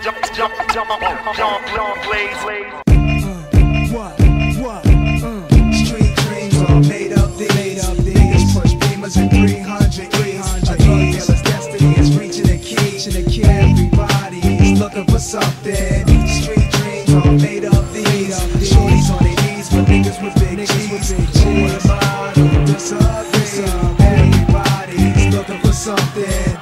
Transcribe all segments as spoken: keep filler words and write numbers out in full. What? What? Street dreams all made up these. Niggas push beamers and three hundred. A drug dealer's destiny is reaching a key. Everybody is looking for something. Street dreams all made up these. Shorties on their knees for niggas with big G's. Who am I? What's up? Everybody is looking for something.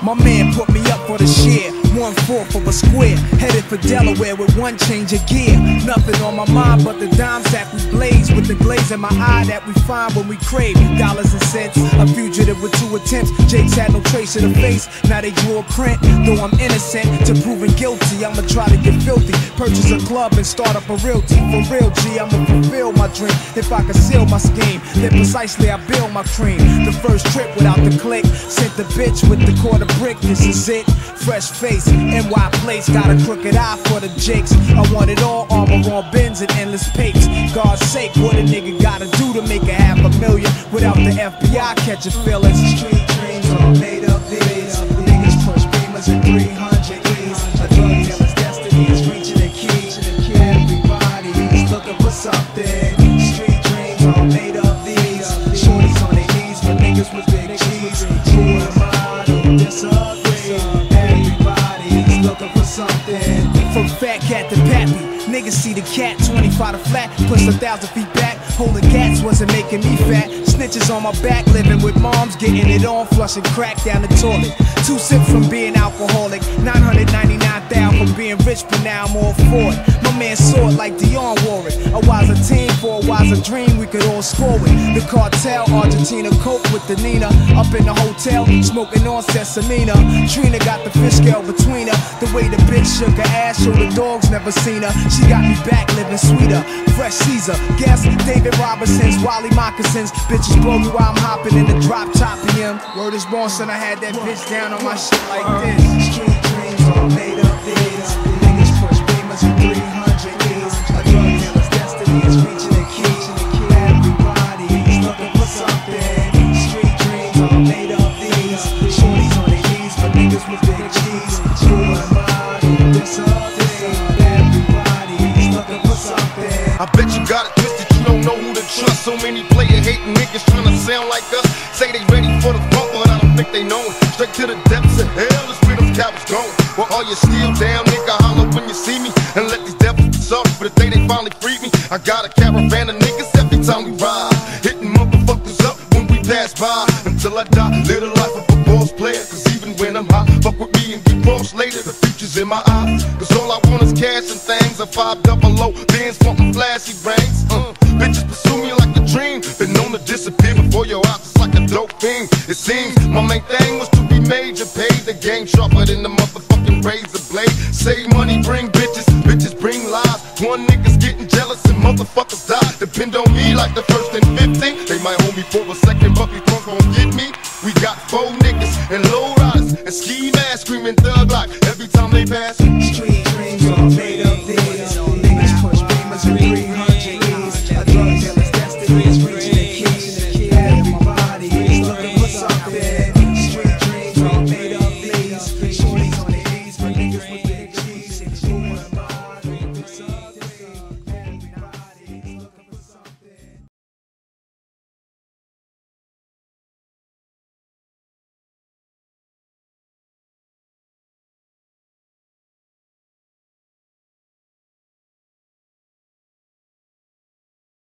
My man put me up for the share, one fourth of a square, headed for Delaware with one change of gear. Nothing on my mind but the dime sack we blaze, with the glaze in my eye that we find when we crave dollars and cents. A fugitive with two attempts, Jake's had no trace of the face. Now they drew a print, though I'm innocent to proving guilty. I'ma try to get filthy, purchase a club and start up a realty. For real G, I'ma fulfill my dream if I conceal my scheme. Then precisely I build my cream. The first trip without the click, sent the bitch with the quarter brick. This is it, fresh face. N Y place, got a crooked eye for the jakes. I want it all, armor on bins and endless papes. God's sake, what a nigga gotta do to make a half a million without the F B I catching feelings? Street dreams all made up these. Niggas push beamers and three hundred E's. A drug dealer's destiny is reaching a key. Everybody is looking for something. Street dreams all made up these. Shorties on their knees for niggas with big G's. Who am I to disagree? Looking for something. From fat cat to pappy, niggas see the cat, twenty-five to flat, plus a thousand feet back. Holding cats wasn't making me fat. Snitches on my back, living with moms, getting it on, flushing crack down the toilet. Two sips from being alcoholic, nine hundred ninety-nine thousand from being rich, but now I'm all for it. My man saw it like Dionne Warwick. A wiser team for a wiser dream, we could all score it. The cartel, Argentina, cope with the Nina. Up in the hotel, smoking on Cesarina. Trina got the fish scale between her. The way the bitch shook her ass, show the dogs never seen her. She got me back living sweeter. Fresh Caesar, guess David Robinson's, Wally moccasins. Bitches blow me while I'm hopping in the drop, chopping him. Word is born, son, I had that bitch down on my shit like this. Street dreams all made up these. Niggas push beamers and three hundred E's. A drug dealer's destiny is reaching a key. Everybody is looking for something. Street dreams all made up these. Shorties on their knees for niggas with big G's. I bet you got it twisted, you don't know who to trust. So many player-hating niggas tryna sound like us. Say they ready for the bump, but I don't think they know it. Straight to the depths of hell is where them cowards going. Well, all you still down, nigga, holler when you see me. And let these devils be sorry for the day they finally freed me. I got a caravan of niggas every time we ride, hitting motherfuckers up when we pass by. Until I die, live the life of a boss player. Cause even when I'm hot, fuck with me and get lost later. The future's in my eyes, cause all I want is cash and things. A five double low, bands wantin' flashy rings. uh, Bitches pursue me like a dream. Been known to disappear before your eyes, it's like a dope fiend. It seems my main thing was to be major, paid. The game sharper than the motherfucking razor blade. Save money, bring bitches, bitches bring lies. One nigga's getting jealous and motherfuckers die. Depend on me like the first and fifteen. They might hold me for a second, but we drunk gon' get me. We got four niggas and low riders and ski masks screaming thug like every time they pass. Street dreams all made up these.